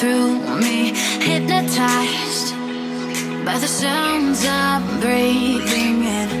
through me, hypnotized by the sounds I'm breathing in.